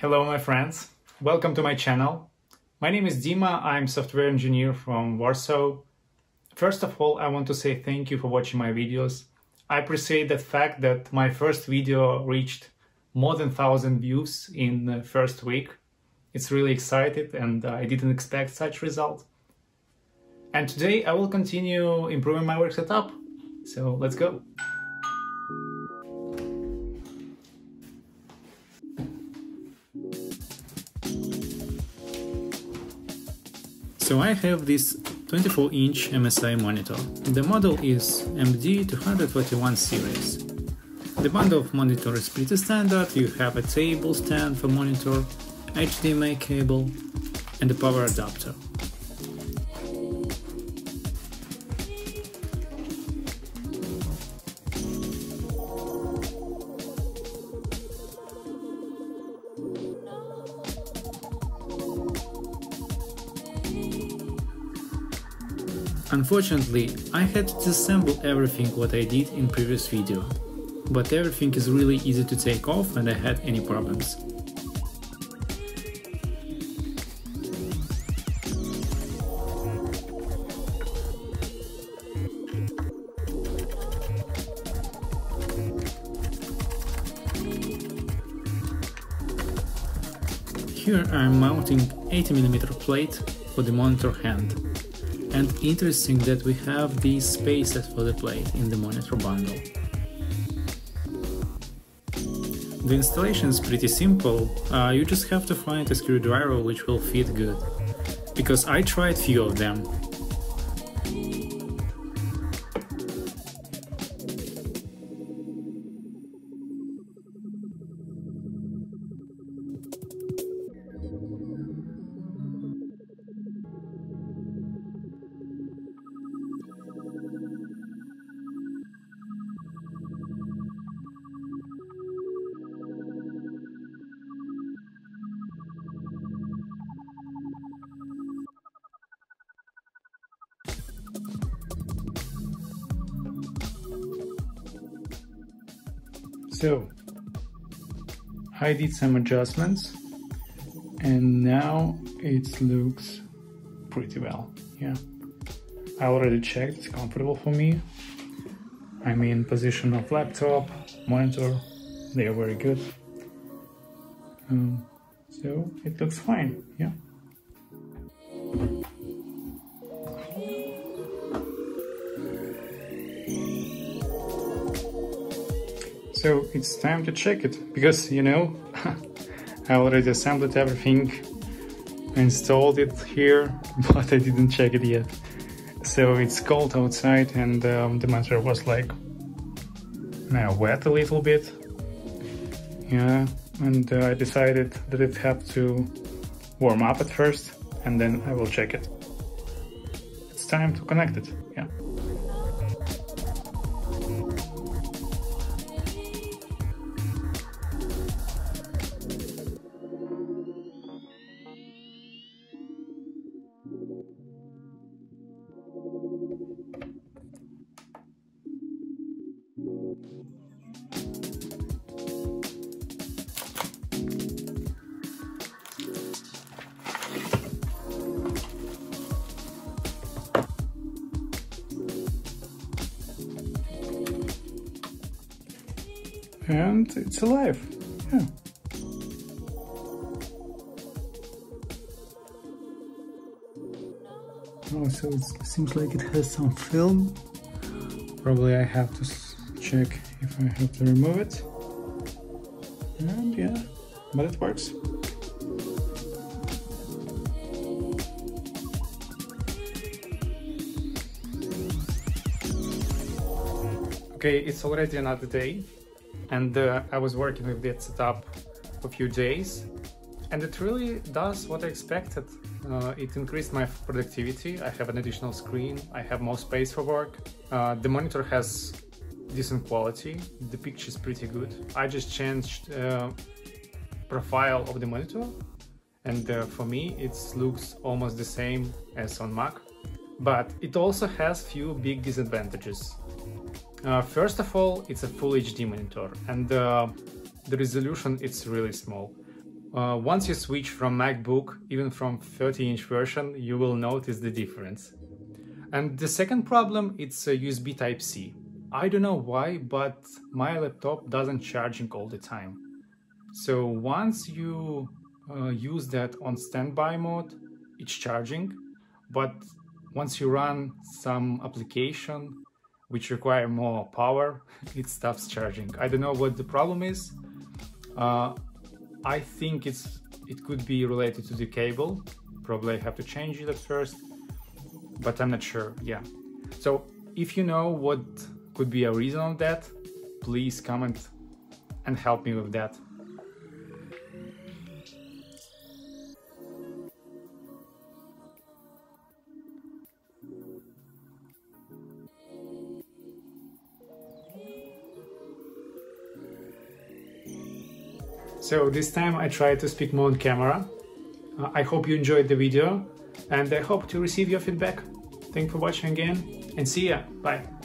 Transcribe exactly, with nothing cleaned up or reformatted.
Hello my friends, welcome to my channel. My name is Dima, I'm software engineer from Warsaw. First of all, I want to say thank you for watching my videos. I appreciate the fact that my first video reached more than one thousand views in the first week. It's really exciting and I didn't expect such result. And today I will continue improving my work setup. So let's go. So I have this twenty-four inch M S I monitor. The model is M D two forty-one series. The bundle of monitor is pretty standard. You have a table stand for monitor, H D M I cable and a power adapter. Unfortunately, I had to disassemble everything what I did in previous video, but everything is really easy to take off and I had any problems. Here I am mounting eighty millimeter plate for the monitor hand. And interesting that we have these spaces for the plate in the monitor bundle. The installation is pretty simple, uh, you just have to find a screwdriver which will fit good, because I tried few of them. So, I did some adjustments and now it looks pretty well, yeah. I already checked, it's comfortable for me. I mean, position of laptop, monitor, they are very good. Um, so, it looks fine, yeah. So it's time to check it, because, you know, I already assembled everything, installed it here, but I didn't check it yet. So it's cold outside and um, the monitor was like now wet a little bit. Yeah, and uh, I decided that it had to warm up at first and then I will check it. It's time to connect it, yeah. And it's alive, yeah. Oh, so it seems like it has some film. Probably I have to check if I have to remove it. And yeah, but it works. Okay, it's already another day. And uh, I was working with that setup for a few days and it really does what I expected. Uh, it increased my productivity, I have an additional screen, I have more space for work. Uh, the monitor has decent quality, the picture is pretty good. I just changed uh, profile of the monitor and uh, for me it looks almost the same as on Mac. But it also has few big disadvantages. Uh, first of all, it's a full H D monitor and uh, the resolution is really small. Uh, once you switch from MacBook, even from thirty inch version, you will notice the difference. And the second problem, it's a U S B Type C. I don't know why, but my laptop doesn't charge all the time. So once you uh, use that on standby mode, it's charging, but once you run some application which require more power, it stops charging. I don't know what the problem is. Uh, I think it's it could be related to the cable. Probably I have to change it at first, but I'm not sure. Yeah. So if you know what could be a reason of that, please comment and help me with that. So this time I tried to speak more on camera. Uh, I hope you enjoyed the video and I hope to receive your feedback. Thanks for watching again and see ya, bye!